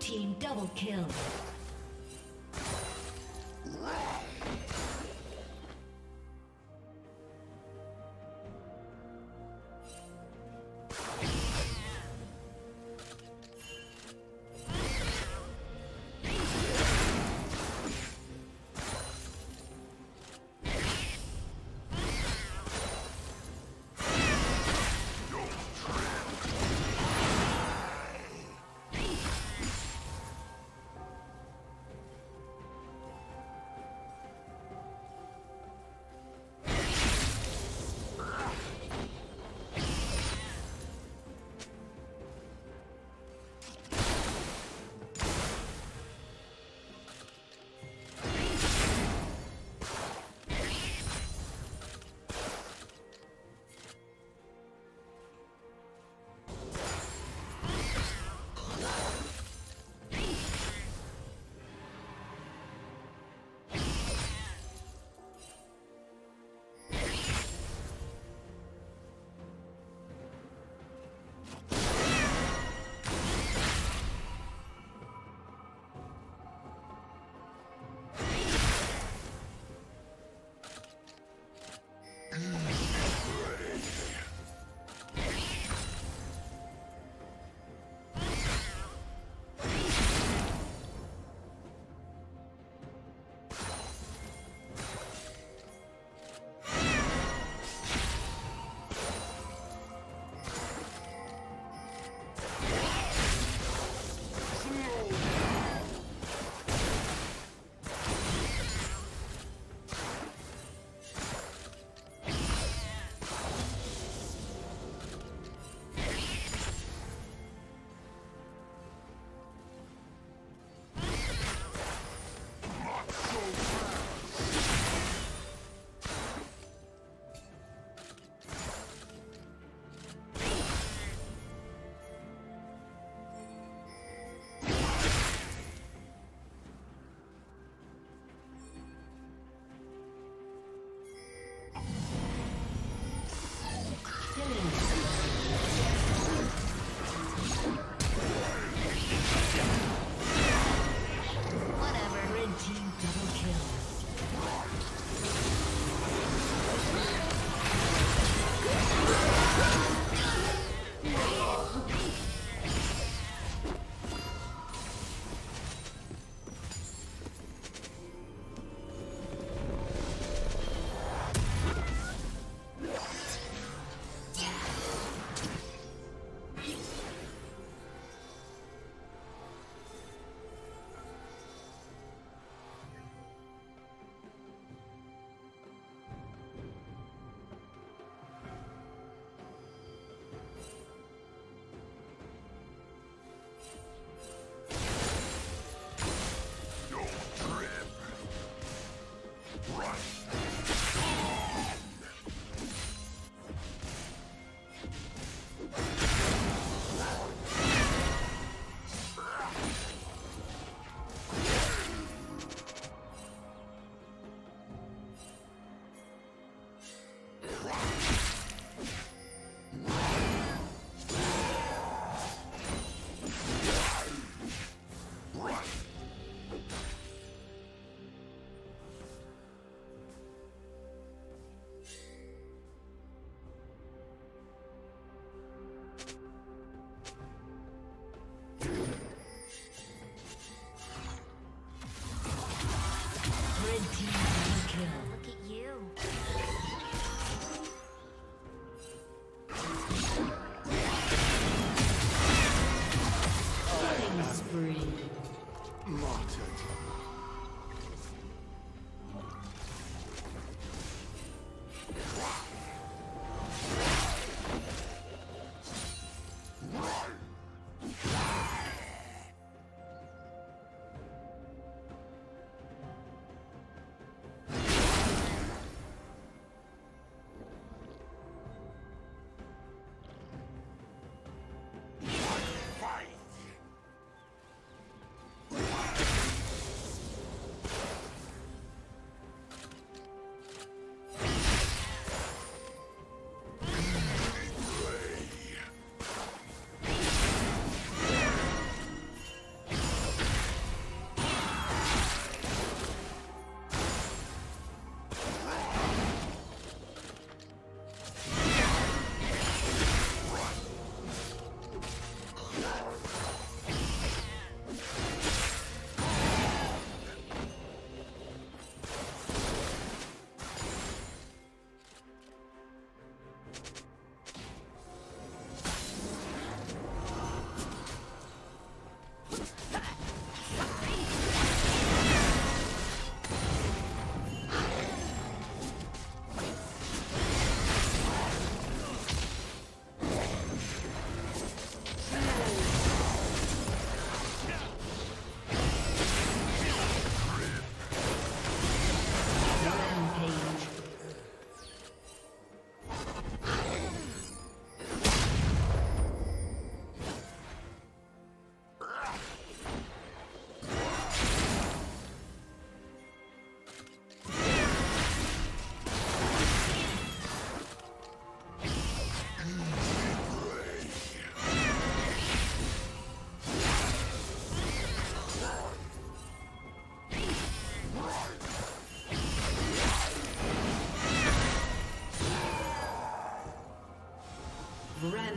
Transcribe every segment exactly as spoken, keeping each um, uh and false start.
Team double kill.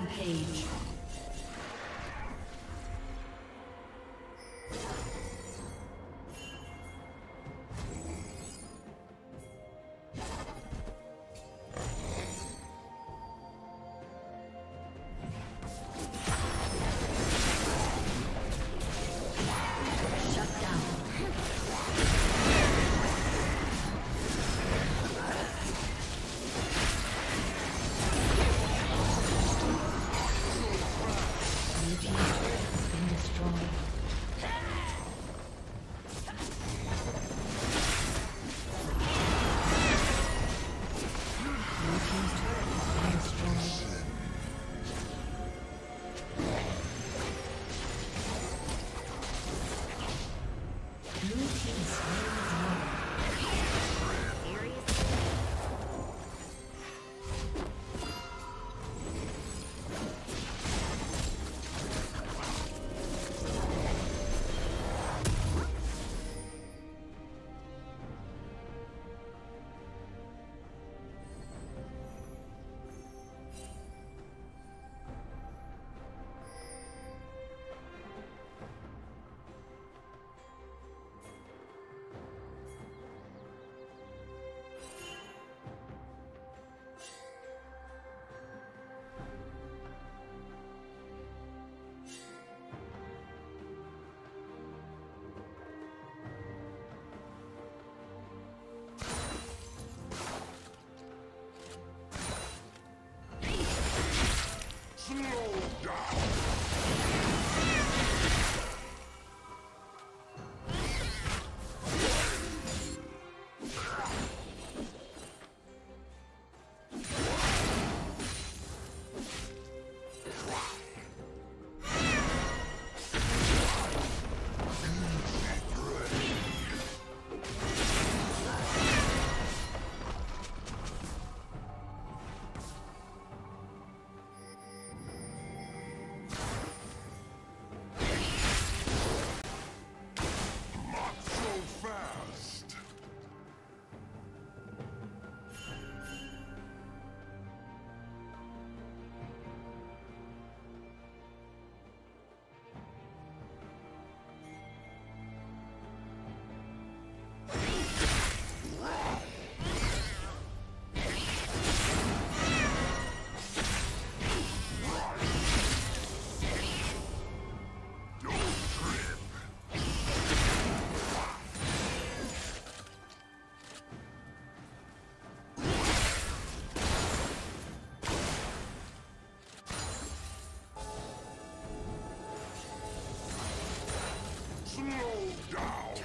Rampage.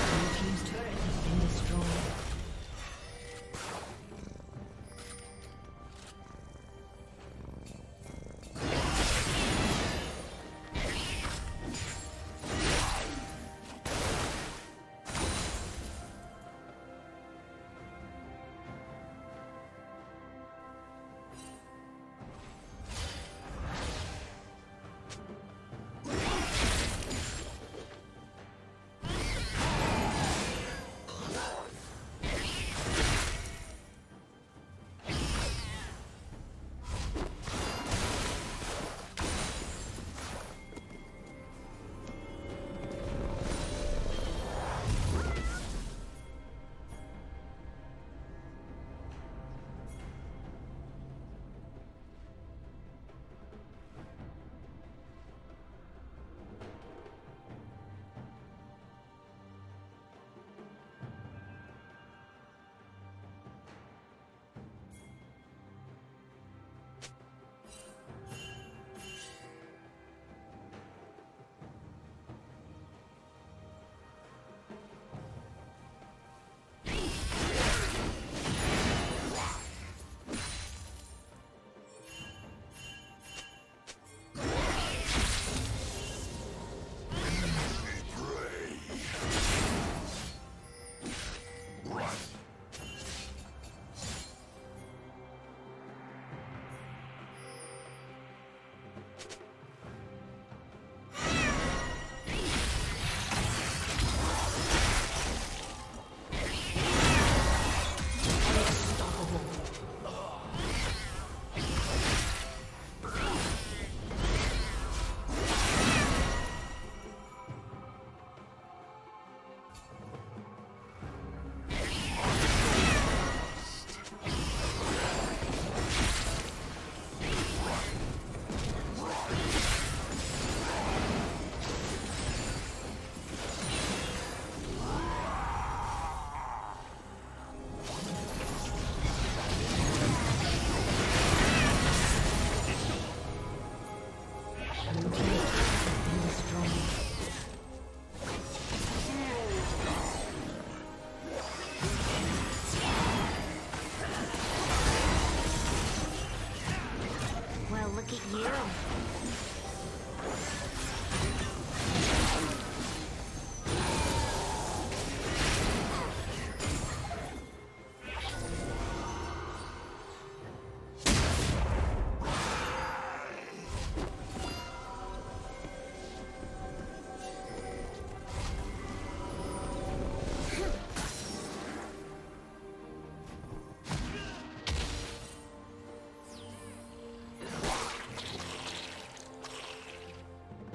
Your team's turret has been destroyed.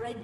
Red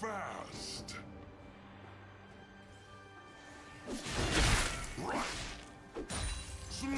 Fast. Slow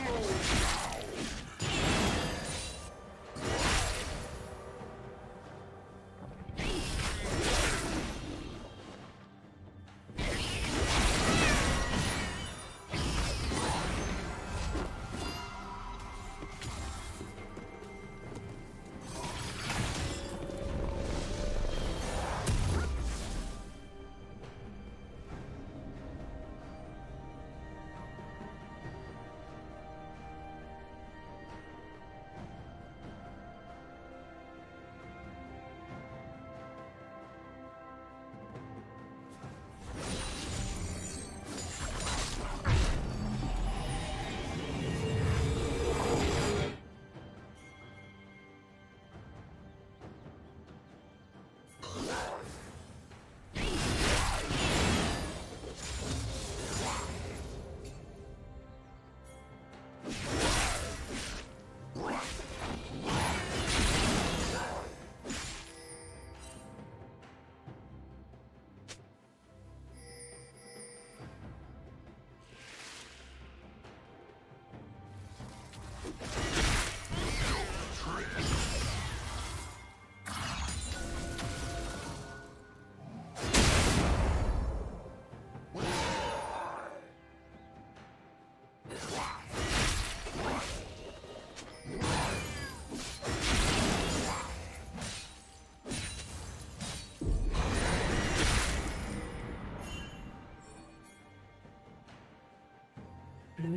down. Blue